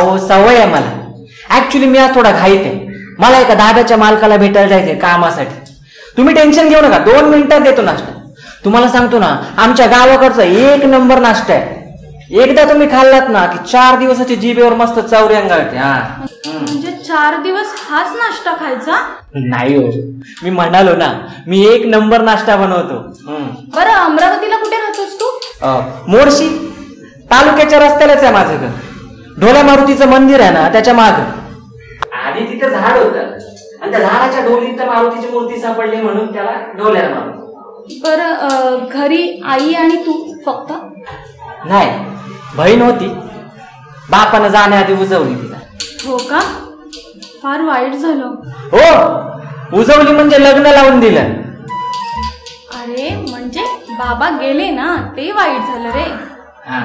अहो सवय आहे मला. ऍक्च्युली मी आज थोडा घाईत आहे, मला एका धाब्याच्या मालकाला भेटायला जायचंय कामासाठी. तुम्ही टेन्शन घेऊ नका, 2 मिनिटात देतो नाश्ता. तुम्हाला सांगतो ना, आमच्या गावाकडचा एक नंबर नाश्ता आहे. एकदा तुम्ही खाल्लात ना की 4 दिवसाची जिभेवर मस्त चवरी अंगाळते. हा म्हणजे 4 दिवस हाच नाश्ता खायचा? नाही हो, मी म्हणालो ना मी एक नंबर नाश्ता बनवतो. बरं अमरावतीला कुठे राहतोस तू? मोर्शी तालुक्याच्या रस्त्यालाच आहे माझं घर. ढोला मारुतीचं मंदिर आहे ना त्याच्या माग. आधी तिथं झाड होतं आणि त्या झाडाच्या ढोलीत मारुतीची मूर्ती सापडली म्हणून त्याला ढोल्या मारुती. बरं घरी आई आणि तू फक्त? नाही, बहीण होती, बापानं जाण्याआधी उजवली तिला. हो का? फार वाईट झालं. हो, उजवली म्हणजे लग्न लावून दिलं. अरे म्हणजे बाबा गेले ना ते वाईट झालं रे.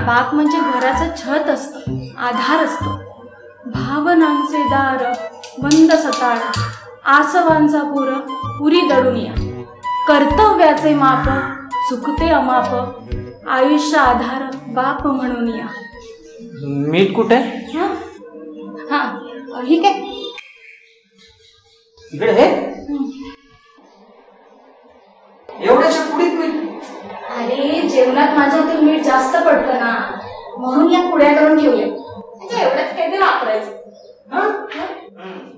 बाप म्हणजे घराचं छत असतं, आधार असतो. भावनांचे दार बंद सताळ, आसवांचा पुर पुरी दडून या. कर्तव्याचे माप चुकते अमाप, आयुष्य आधार बाप म्हणून या. मीठ कुठे? हा हा ठीक आहे इकडे. हे एवढ्याच्या पुढीत मीठ? अरे जेवणात माझ्या ते मीठ जास्त पडतं ना म्हणून या पुढ्या करून ठेवल्या. एवढंच काहीतरी वापरायचं.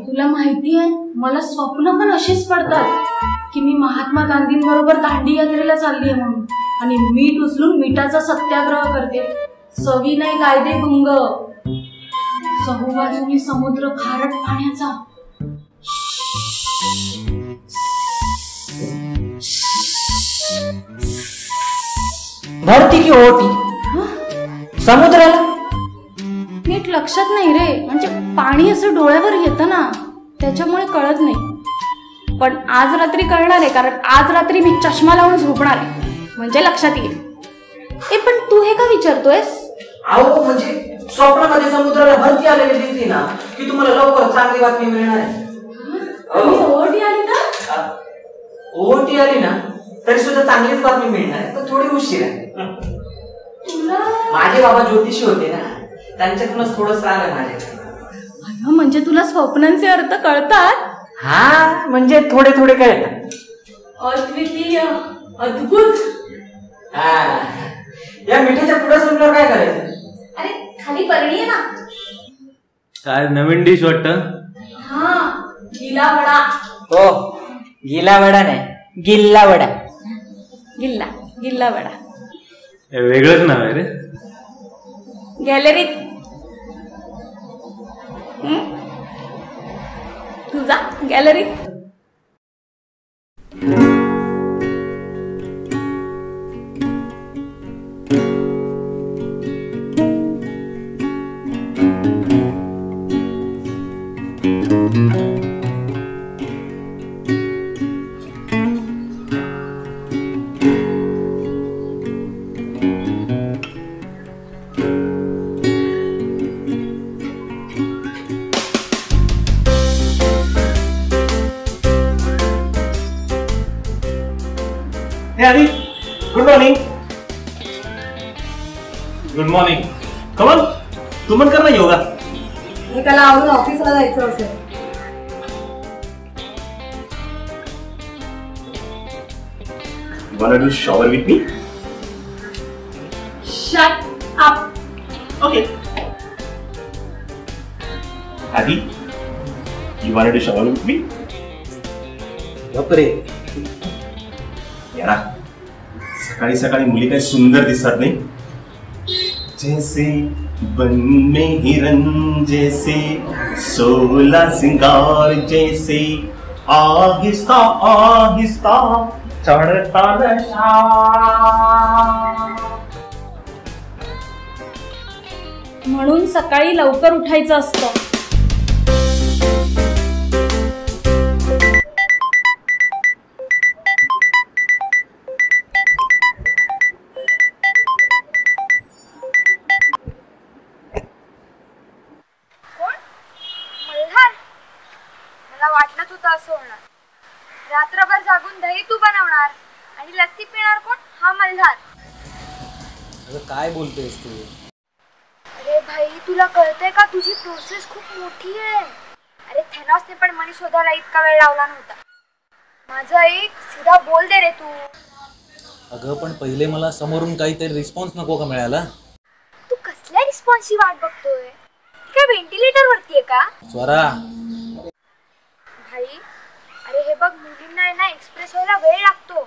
तुला माहिती आहे मला स्वप्न पण अशीच पडतात की मी महात्मा गांधींबरोबर दांडी यात्रेला चालली आहे म्हणून, आणि मीठ उचलून मिठाचा सत्याग्रह करते. सवी नाही कायदे भंग, सहूबाजूनी समुद्र खारट पाण्याचा. भरती की ओटी समुद्राला नीट लक्षात नाही रे, म्हणजे पाणी असं डोळ्यावर येतं ना त्याच्यामुळे कळत नाही. पण आज रात्री कळणार आहे, कारण आज रात्री मी चष्मा लावून झोपणार आहे म्हणजे लक्षात येईल. ए पण तू हे का विचारतोयस? अहो म्हणजे स्वप्नामध्ये समुद्राला भरती आलेली दिसली ना की तुम्हाला लवकर चांगली बातमी मिळणार आहे. ओटी आली ना? ओटी आली ना तरी सुद्धा चांगलीच बातमी मिळणार आहे, पण थोडी उशीर आहे. तुला माझे बाबा ज्योतिषी होते ना त्यांच्यातूनच थोडं सांग माझ्या. म्हणजे तुला स्वप्नांचे अर्थ कळतात? हा म्हणजे थोडे थोडे कळतात. अद्वितीय, अद्भुत. हा या मिठाच्या पुढे संपल्यावर काय करायचं? अरे खाली परणी आहे ना. काय नवीन डिश वाटत? हा गिला वडा. हो गिला वडा नाही, गिल्ला वडा. गिल्ला गिल्ला वडा वेगळंच नाव आहे रे. गॅलरीत तुझा gallery. Good morning. Good morning. Kamal तू पण कर ना योगा. एकाला आवरून ऑफिसला जायचं असेल. Wanna do shower with me? Shut up. Okay. Adi, you wanna do shower with me? बापरे यार सकाळी सकाळी मुली काही सुंदर दिसत नाही. जैसे बन में हिरन, जैसे सोला सिंगार, जैसे आहिस्ता आहिस्ता चढ़ता नशा. म्हणून सकाळी लवकर उठायचं असतं. रात्रभर जागून दही तू बनवणार आणि लस्सी पिणार कोण? हा मल्हार. अगं काय बोलतेस तू? अरे भाई तुला कळतंय का तुझी प्रोसेस खूप मोठी आहे। अरे थेनॉसने पण मनीषोधाला इतका वेळ लावला नव्हता। माझा एक सीधा बोल दे रे तू। अगं पण पहिले मला समोरून काहीतरी रिस्पॉन्स नको का मिळाला? तू कसल्या रिस्पॉन्सची वाट बघतोय? काय व्हेंटिलेटर वरती आहे का? स्वरा भाई अरे हे बघ मुलींना आहे ना एक्सप्रेस व्हायला वेळ लागतो,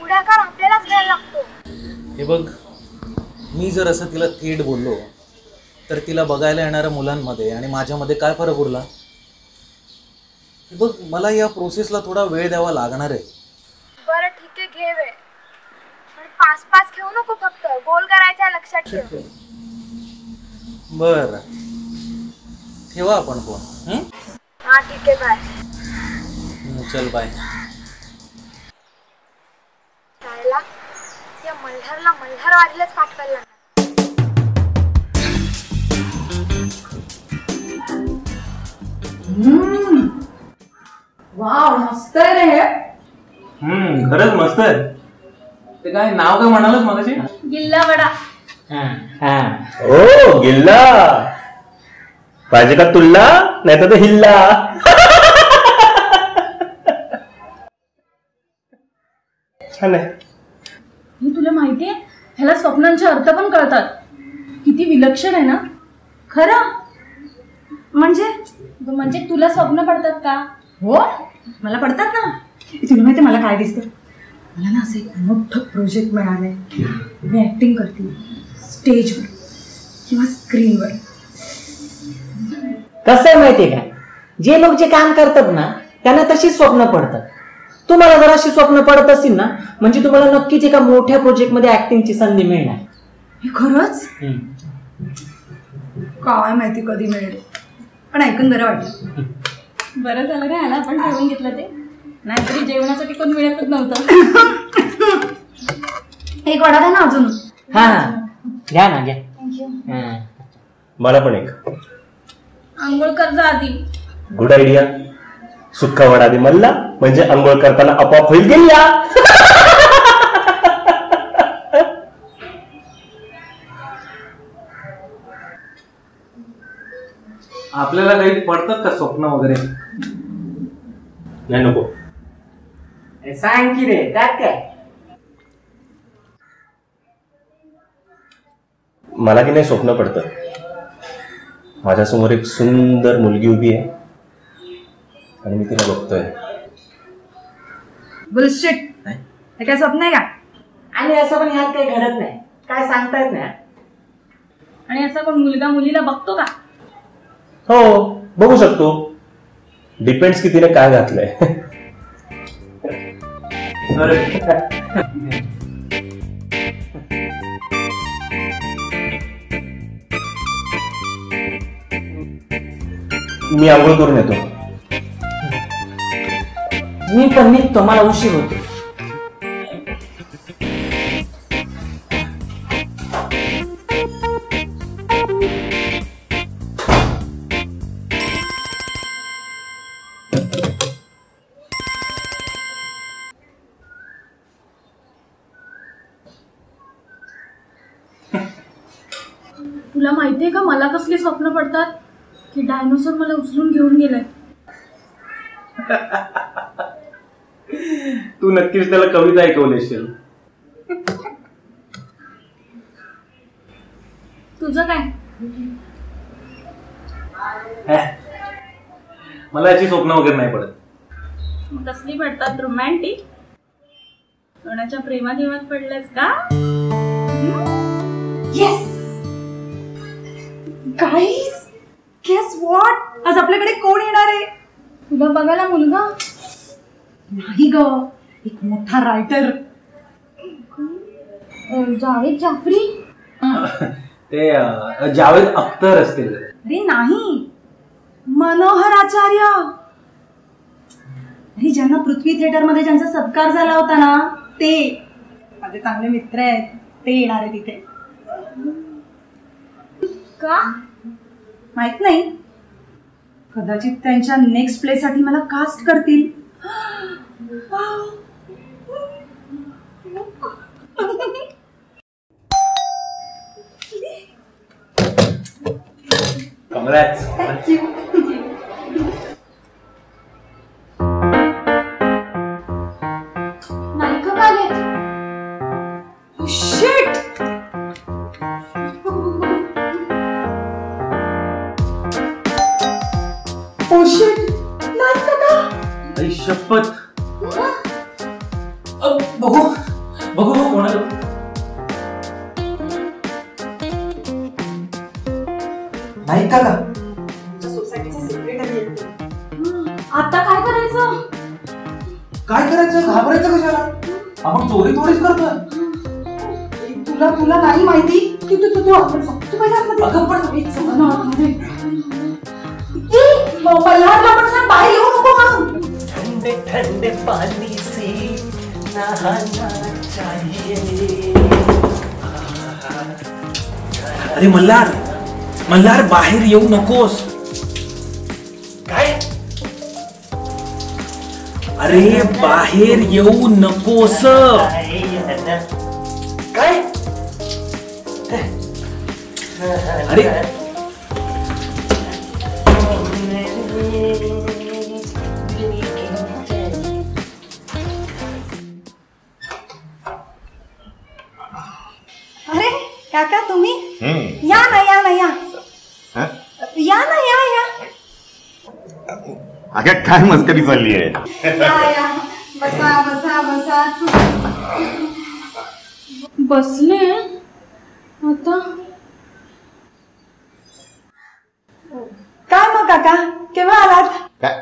पुढाकार आपल्यालाच घ्यायला लागतो। हे बघ मी जर असं तिला थेट बोललो तर तिला बघायला येणाऱ्या मुलांमध्ये आणि माझ्यामध्ये काय फरक उरला? हे बघ मला या प्रोसेसला थोडा वेळ द्यावा लागणार आहे। बरं ठीक आहे घे वेळ, पण पास पास घेऊ नको, फक्त गोल करायचा लक्षात ठेव। बरं ठेवा आपण फोन। हां ठीक आहे बाय। चल बाय। कायला या मल्हारला मल्हारवाडीलाच पाठवायला वाव मस्त आहे रे। खरच मस्त आहे। ते काय नाव काय म्हणालस मगाशी? गिल्ला वडा। हां हां ओ गिल्ला पाहिजे का तुला? नाही तर हिल्ला। छान आहे। हे तुला माहिती आहे ह्याला स्वप्नांचे अर्थ पण कळतात। किती विलक्षण आहे ना? खरं म्हणजे तुला स्वप्न पडतात का? हो मला पडतात ना। तुला माहिती मला काय दिसतं? मला ना असं एक मोठं प्रोजेक्ट मिळालंय, मी ऍक्टिंग करते स्टेजवर किंवा स्क्रीनवर। कसं आहे माहिती का, जे लोक जे काम करतात ना त्यांना तशी स्वप्न पडतात। तुम्हाला जर अशी स्वप्न पडत असतील ना म्हणजे तुम्हाला नक्कीच एका मोठ्या प्रोजेक्ट मध्ये ऍक्टिंगची संधी मिळणार। हे खरंच काय माहिती कधी मिळेल, पण ऐकून बरं वाटलं। बरं झालं काय आला आपण ठेवून घेतलं ते, नाहीतरी जेवणासाठी कोण मिळतच नव्हतं। एक वडा द्या ना अजून। हा घ्या ना घ्या। मला पण एक। आंघोळ करता आधी। Good idea. सुक्का वडा दे मला, म्हणजे आंघोळ करताना आपोआप होईल गिल्ला। आपल्याला काही पडतात का स्वप्न वगैरे? नाही नको सांग की रे काय? मला की नाही स्वप्न पडतं, माझ्यासमोर एक सुंदर मुलगी उभी आहे आणि मी तिला बघतोय। बुलशिट, हे काय स्वप्न आहे का? आणि असं पण ह्यात काही घडत नाही, काय सांगता येत नाही। आणि असा कोण मुलगा मुलीला बघतो का? हो बघू शकतो, डिपेंड्स की तिने काय घातलंय। मी आंघोळ करून येतो। मी पण मी तुम्हाला उशीर होतो। तुला माहिती आहे का मला कसले स्वप्न पडतात? की डायनोसॉर मला उचलून घेऊन गेलाय। तू नक्कीच त्याला कविता ऐकवलीशील। तुझं काय? मला याची स्वप्न वगैरे नाही पडत। मग कसली पडतात? रोमॅन्टिक कोणाच्या प्रेमात पडलेस का? Yes Guys, guess what? आज आपल्याकडे कोण येणार आहे? तुला बघायला मुलगा नाही ग, एक मोठा रायटर जावेद जाफरी। ते जावेद अख्तर असतील। अरे नाही, मनोहर आचार्य। अरे ज्यांना पृथ्वी थिएटर मध्ये ज्यांचा सत्कार झाला होता ना, ते माझे चांगले मित्र आहेत, ते येणार आहे तिथे। का माहित नाही, कदाचित त्यांच्या नेक्स्ट प्ले साठी मला कास्ट करतील। Congrats. Thank you. Naika Ballet. Oh shit. Oh shit. Naika. आई शपथ. अब बघू बघू कोण आहे? नायिका का सोसायटीचा सेक्रेटरी आता काय करायचं घाबरायचं कशाला आपण चोरीच करतोय तुला नाही माहिती की तू आपण फक्त माझ्यामध्ये अगं पण मीच समजणार नाही की मोबाईलवर आपण सर बाहेर येऊ नको म्हणून ठंडे ठंडे पाणी से नहाना चाहिए अरे मल्हार बाहेर येऊ नकोस काय अरे बाहेर येऊ नकोस काय अरे अरे काका तुम्ही या ना या अगे काय मस्करी चालली आहे या बसा बसले आता काय मग काका केव्हा आलात काय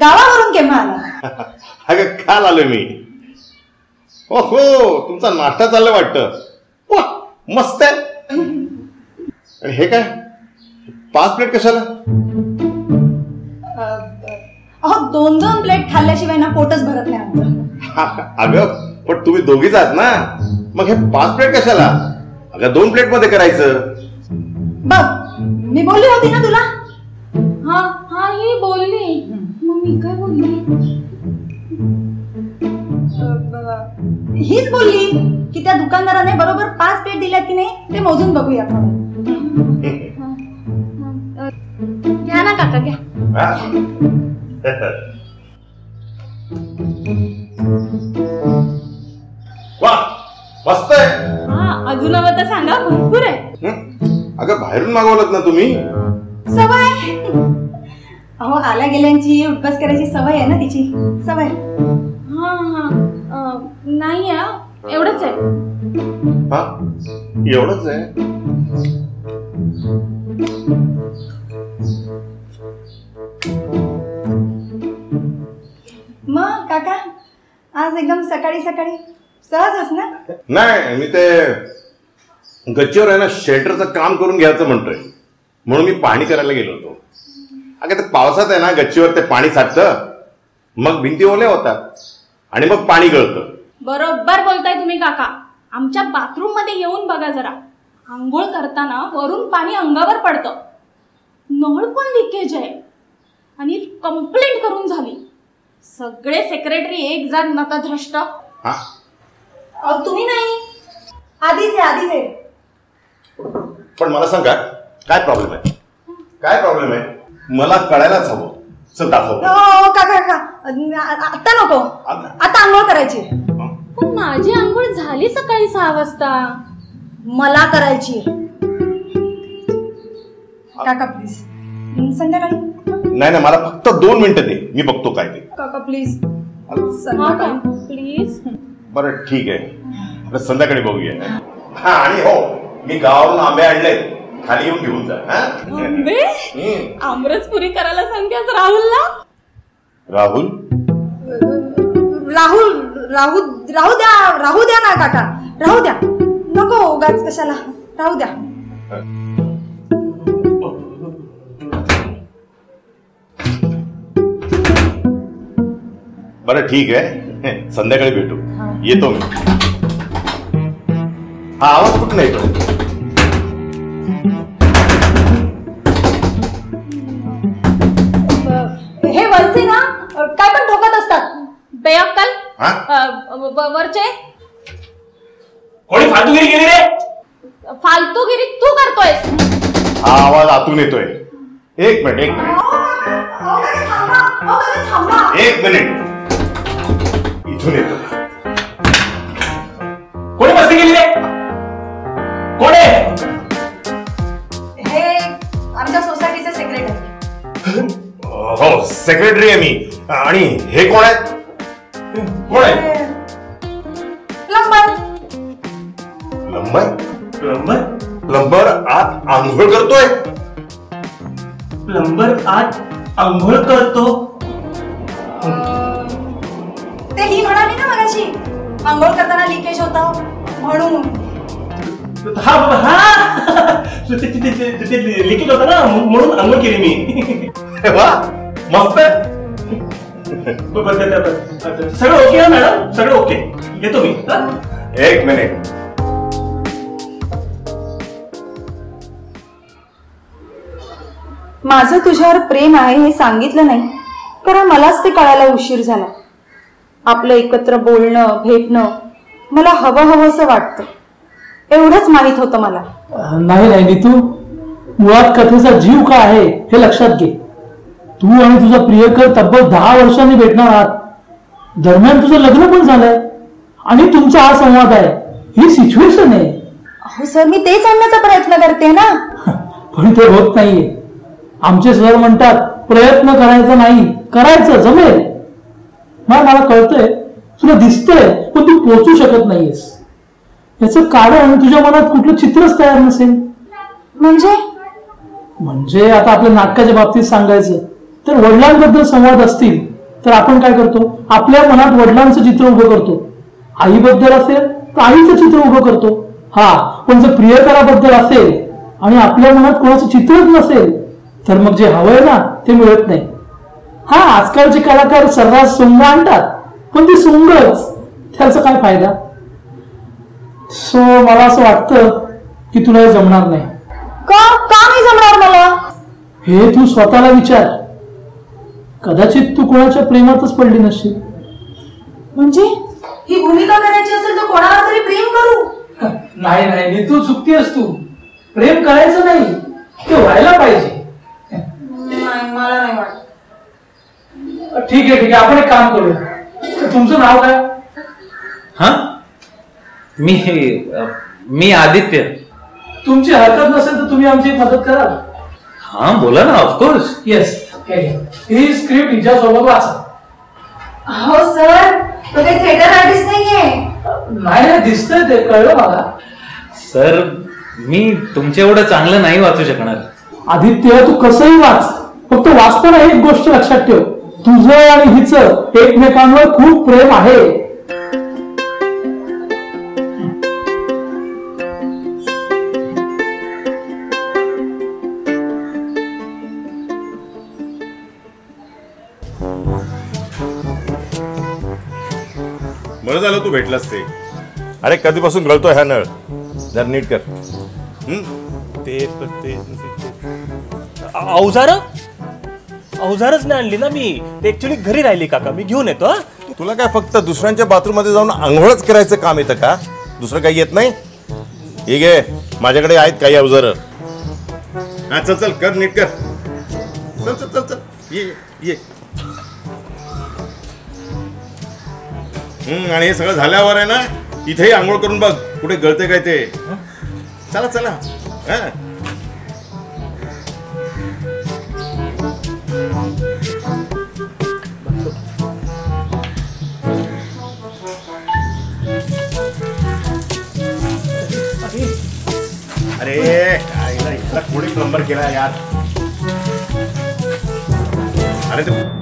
गावावरून केव्हा आला अगे काल आलो मी ओहो तुमचा नाश्ता चालला वाटतं वा मस्त आहे हे काय पाच प्लेट कशाला दोन प्लेट खाल्ल्याशिवाय ना पोटच भरत नाही आमचं अगं पण तुम्ही दोघीच आहात ना मग हे पाच प्लेट कशाला अगं दोन प्लेट मध्ये करायचं बघ मी बोलली होती ना तुला हा हा ही बोलली मग मी काय बोलली हीच बोलली की त्या दुकानदाराने बरोबर 5 प्लेट दिल्यात की नाही ते मोजून बघूया आपण घ्या ना काका घ्या मस्त आहे हा अजून हवं तर सांगा भरपूर आहे अगं बाहेरून मागवलत ना तुम्ही सवय अहो आल्या गेल्यांची उठबस करायची सवय आहे ना तिची सवय हा हा नाही एवढंच आहे हा एवढंच आहे मग काका आज एकदम सकाळी सकाळी सहजच ना नाही मी ते गच्चीवर आहे ना शेल्टरचं काम करून घ्यायचं म्हणतोय म्हणून मी पाणी करायला गेलो होतो अगं ते पावसात आहे ना गच्चीवर ते पाणी साठतं मग भिंती ओल्या होतात आणि मग पाणी गळतं बरोबर बोलताय तुम्ही काका आमच्या बाथरूम मध्ये येऊन बघा जरा आंघोळ करताना वरून पाणी अंगावर पडतं नळ पण लीकेज आहे आणि कंप्लेंट करून झाली सगळे सेक्रेटरी एक जण नतद्रष्ट तुम्ही नाही आधीच आहे पण मला सांगा काय प्रॉब्लेम आहे मला कळायलाच हवं चल दाखव आता नको आता आंघोळ करायची पण माझी आंघोळ झाली सकाळी 6 वाजता मला करायची काका प्लीज संध्याकाळी नाही मला फक्त 2 मिनिटं दे मी बघतो काय ते काका प्लीज प्लीज बरं ठीक आहे संध्याकाळी बघूया हा आणि हो मी गावावरून आंबे आणले खाली येऊन घेऊन जा आंबे आमरस पुरी करायला सांगतेस राहुलला राहुल राहू द्या ना काका राहू द्या नको उगाच कशाला राहू द्या बरं ठीक आहे संध्याकाळी भेटू येतो मी हा आवाज कुठून येतो हे वरचे ना काय पण ठोकत असतात बेअक्कल वरचे कोणी फालतूगिरी केली रे फालतूगिरी तू करतोयस हा आवाज आतून येतोय. एक मिनिट इथून येतो. कोणी मस्ती केली रे? कोण आहे हे? आमच्या सोसायटीचे सेक्रेटरी. हो सेक्रेटरी आहे मी. आणि हे कोण आहेत? कोण आहे? प्लंबर आत आंघोळ करतोय. ते ही म्हणाली ना मगाशी आंघोळ करताना लिकेज होता म्हणून. लिकेज होता ना म्हणून आंघोळ केली मी. वा मस्त. सगळं ओके ना मॅडम? सगळं ओके. येतो मी. एक मिनिट. माझं तुझ्यावर प्रेम आहे हे सांगितलं नाही कारण मलाच ते कळायला उशीर झाला. आपलं एकत्र बोलणं भेटणं मला हवं हवंसं वाटतं एवढंच माहित होतं मला. नाही नाही नीतू, मुळात कथेचा जीव काय आहे हे लक्षात घे. तू आणि तुझा प्रियकर तब्बल 10 वर्षांनी भेटणार आहात. दरम्यान तुझं लग्न पण झालंय आणि तुमचा हा संवाद आहे. ही सिच्युएशन आहे. अहो सर मी तेच आणण्याचा प्रयत्न करते ना. पण ते होत नाहीये. आमचे सर म्हणतात प्रयत्न करायचा नाही, करायचं जमेल. मला कळतंय तुला दिसतंय पण तू पोहोचू शकत नाहीयेस. याचं कारण तुझ्या मनात कुठलं चित्रच तयार नसेल. म्हणजे आता आपल्या नाटकाच्या बाबतीत सांगायचं तर वडिलांबद्दल संवाद असतील तर आपण काय करतो? आपल्या मनात वडिलांचं चित्र उभं करतो. आईबद्दल असेल तर आईचं चित्र उभं करतो. हा पण जर प्रियकराबद्दल असेल आणि आपल्या मनात कोणाचं चित्रच नसेल तर मग जे हवंय ना ते मिळत नाही. हा आजकालचे कलाकार सर्रास सुंग आणतात पण ती सुंगच, त्याचा काय फायदा? सो मला असं वाटतं की तुला हे जमणार नाही. का नाही जमणार मला? हे तू स्वतःला विचार. कदाचित तू कोणाच्या प्रेमातच पडली नसशील. म्हणजे ही भूमिका करायची असेल तर कोणाला तरी प्रेम करू. नाही नाही तू चुकतेस. तू प्रेम करायचं नाही, ते व्हायला पाहिजे. मला नाही वाटत. ठीक आहे आपण एक काम करू. तुमचं नाव काय? हा मी आदित्य. तुमची हरकत नसेल तर तुम्ही आमची मदत कराल? हा बोला ना. Of course yes. ही स्क्रिप्ट हिच्यासोबत वाचा. हो सर तो काही थिएटर आर्टिस्ट नाहीये. नाही दिसतंय ते कळलं मला. सर मी तुमच्या एवढं चांगलं नाही वाचू शकणार. आदित्य तू कसंही वाच, फक्त वाचताना एक गोष्ट लक्षात ठेव, तुझं आणि हिचं एकमेकांवर खूप प्रेम आहे. बरं झालं तू भेटलास ते. अरे कधीपासून गळतोय हा नळ, जर नीट कर. ते अवजारच नाही आणली ना मी. ते ऍक्च्युली घरी राहिली काका, मी घेऊन येतो. तुला काय फक्त दुसऱ्यांच्या बाथरूम मध्ये जाऊन आंघोळच करायचं काम येतं का? दुसरं काही येत नाही? ठीक आहे माझ्याकडे आहेत काही अवजार. हा चल चल कर नीट कर. चल चल चल चल ये. आणि हे सगळं झाल्यावर आहे ना इथेही आंघोळ करून बघ कुठे गळते काय ते. चला चला. हा अरे इतका कोणी प्लंबर केला यार. अरे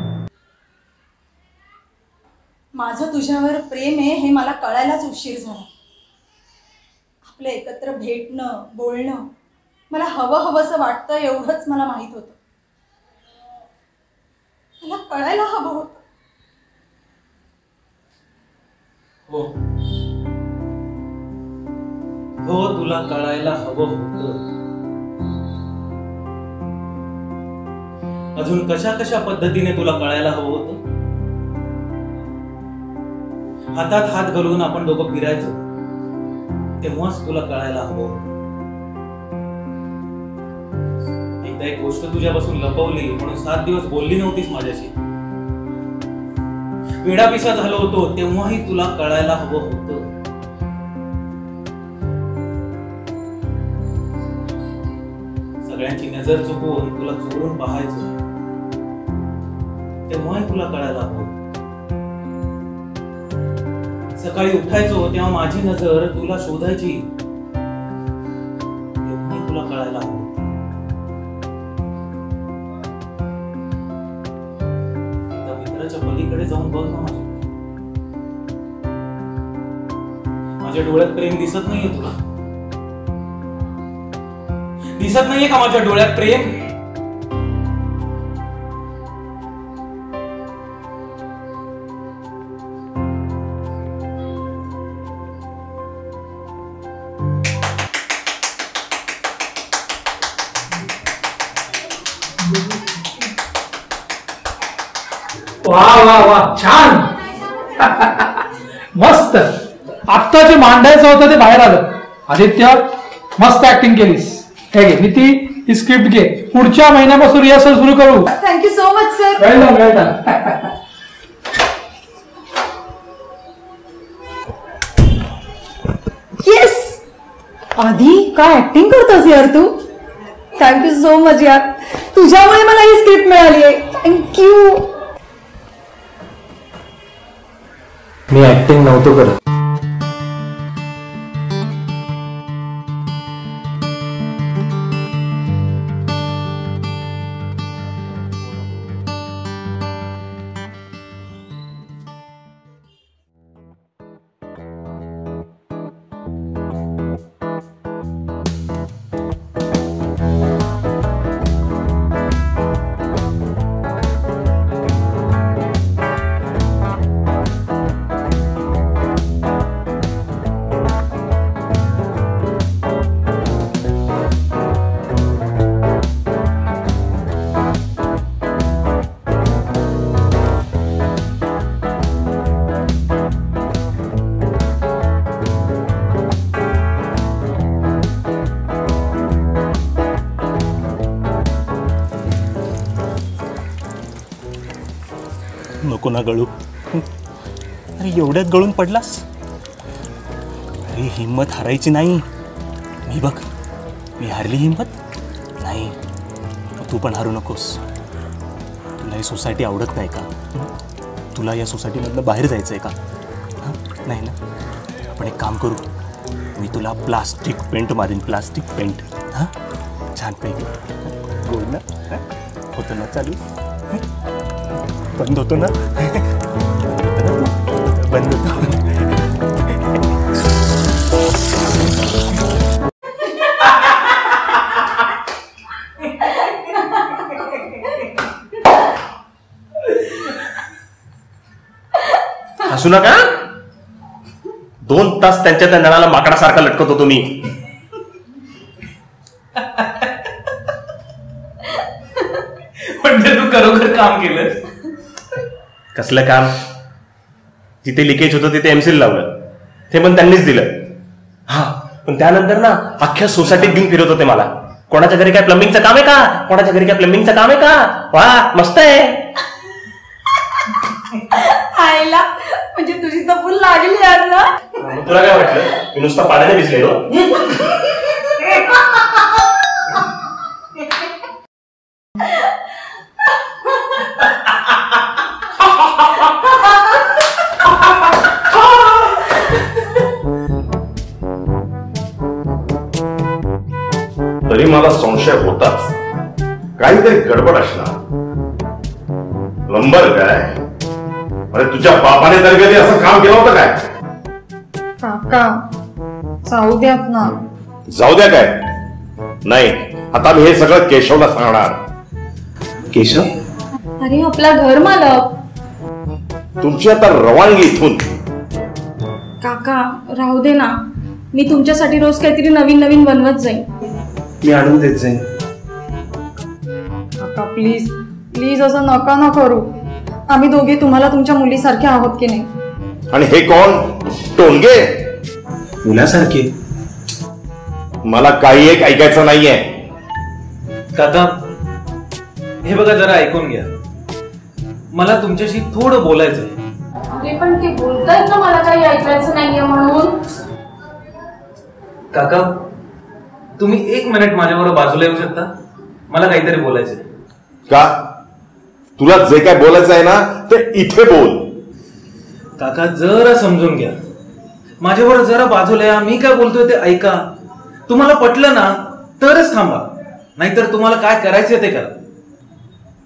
माझं तुझ्यावर प्रेम आहे हे मला कळायलाच उशीर झाला. आपलं एकत्र भेटणं बोलणं मला हवं हवंसं वाटतं एवढंच मला माहित होतं. मला कळायला हवं होतं. हो हो तुला कळायला हवं होतं. अजून कशा कशा पद्धतीने तुला कळायला हवं होतं? हातात हात घालून आपण दोघं फिरायचो तेव्हाच तुला कळायला हवं होतं. गीता, एक गोष्ट तुझ्यापासून लपवली म्हणून 7 दिवस बोलली नव्हतीस माझ्याशी. वेडापिसा झालो होतो तेव्हाही तुला कळायला हवं होतं. सगळ्यांची नजर चुकवून तुला चोरून पाहायचो तेव्हाही तुला कळायला हवं. सकाळी उठायचो तेव्हा माझी नजर तुला शोधायची तेव्हाही तुला कळायला हवं. त्या मित्राच्या पलीकडे जाऊन बघ ना, माझ्या डोळ्यात प्रेम दिसत नाहीये तुला. दिसत नाहीये का माझ्या डोळ्यात प्रेम? वाह वाह वाह, छान. मस्त. आता जे मांडायचं होतं ते बाहेर आलं. आदित्य, मस्त ऍक्टिंग केलीस. नीती, ही स्क्रिप्ट घे. पुढच्या महिन्यापासून रिहर्सल सुरू करू. Thank you so much sir. Welcome welcome. Yes, आधी काय ऍक्टिंग करतोस यार तू. थँक्यू सो मच यार, तुझ्यामुळे मला ही स्क्रिप्ट मिळाली आहे. थँक्यू. मी ऍक्टिंग नव्हतो करत. नको ना गळू. अरे एवढ्यात गळून पडलास? अरे हिंमत हारायची नाही. मी बघ, मी हारली हिंमत नाही. तू पण हारू नकोस. तुला ही सोसायटी आवडत नाही का? तुला या सोसायटीमधनं बाहेर जायचं आहे का? हां, नाही ना. आपण एक काम करू, मी तुला प्लास्टिक पेंट मारीन. प्लास्टिक पेंट, हां, छानपैकी. गोड ना होतं ना? चालू बंद होतो ना, बंद होतो. हसू नका. 2 तास त्यांच्या त्या नळाला माकडासारखा लटकत होतो मी. म्हणजे तू खरोखर काम केलंस. कसलं काम? जिथे लिकेज होतं तिथे एमसील लावलं, ते पण त्यांनीच दिलं. हा, पण त्यानंतर ना अख्ख्या सोसायटीत घेऊन फिरत होते मला. कोणाच्या घरी काय प्लंबिंगचं काम आहे का? कोणाच्या घरी काय प्लंबिंगचं काम आहे का? वा, मस्त आहे. म्हणजे तुझी तर फुल लागली यार ना. तुला काय वाटलं मी नुसता पाण्याने भिजलेलो? तरी मला संशय होताच, काहीतरी गडबड असणार. लंबर काय? अरे तुझ्या बापाने तर कधी असं काम केलं होतं काय? काका, जाऊ द्यात ना. जाऊ द्या काय? नाही, आता मी हे सगळं केशवला सांगणार. केशव? अरे आपला घर मालक. तुमची आता रवानगी इथून. काका राहू दे ना, मी तुमच्यासाठी रोज काहीतरी नवीन नवीन बनवत जाईन. मी आणून देत जाईन. काका प्लीज प्लीज असं नका ना करू. आम्ही दोघे तुम्हाला तुमच्या मुलीसारखे आहोत की नाही. आणि हे कोण? टोंगे मुलासारखे. मला काही एक ऐकायचं नाहीये. काका हे बघा जरा ऐकून घ्या, मला तुमच्याशी थोडं बोलायचंय. अरे पण ते बोलतायत ना, मला काही ऐकायचं नाहीये म्हणून. काका तुम्ही एक मिनिट माझ्याबरोबर बाजूला येऊ शकता, मला काहीतरी बोलायचंय. का? तुला जे काय बोलायचं आहे ना ते इथे बोल. काका जरा समजून घ्या, माझ्याबरोबर जरा बाजूला या, मी काय बोलतोय ते ऐका. तुम्हाला पटलं ना तरच थांबा, नाहीतर तुम्हाला काय करायचंय ते करा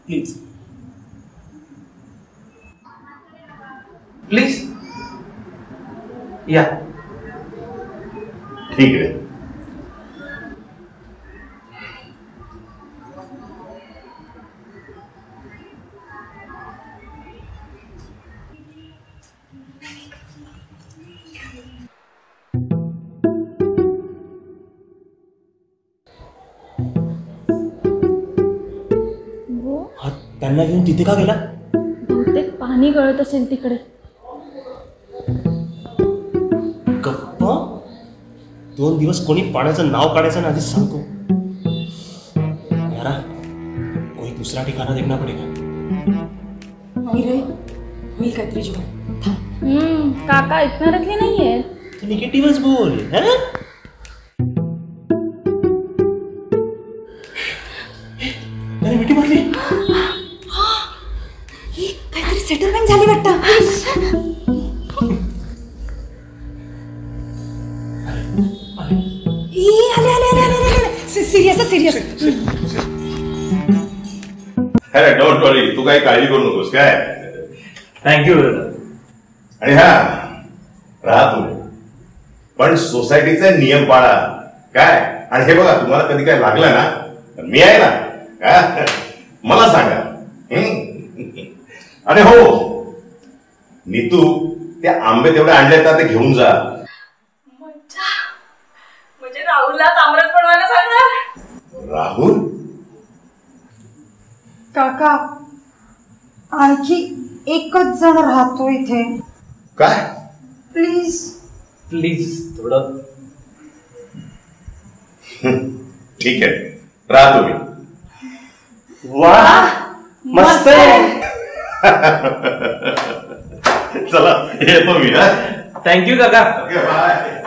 प्लीज. प्लीज या. ठीक है, त्यांना घेऊन तिथे का गेला? बहुतेक पाणी गळत असेल तिकडे. गप्प 2 दिवस कोणी पाण्याचं नाव काढायचं नाही सांगतो. यारा कोणी दुसरा ठिकाणा देखना पडेगा. होईल काहीतरी जीवन. काका इतना रखली नाहीये, निगेटिव्हच बोल. अरे मिठी मारली, काहीतरी सेटलमेंट झाली वाटतं. सीरियस अरे डोंट वरी, तू काही काळजी करू नकोस काय. थँक्यू दादा. आणि हा राहा तुम्ही, पण सोसायटीचे नियम पाळा काय. आणि हे बघा तुम्हाला कधी काय लागलं ना तर मी आहे ना का, मला सांगा. अरे हो नीतू, ते आंबे तेवढे आणले तर ते घेऊन जा. म्हणजे राहुलला आमरस बनवायला सांगणार? राहुल काका आणखी एकच जण राहतो इथे काय. प्लीज प्लीज थोडं. ठीक आहे राहा तुम्ही. वा मस्त आहे. चला येतो मी. थँक्यू काका.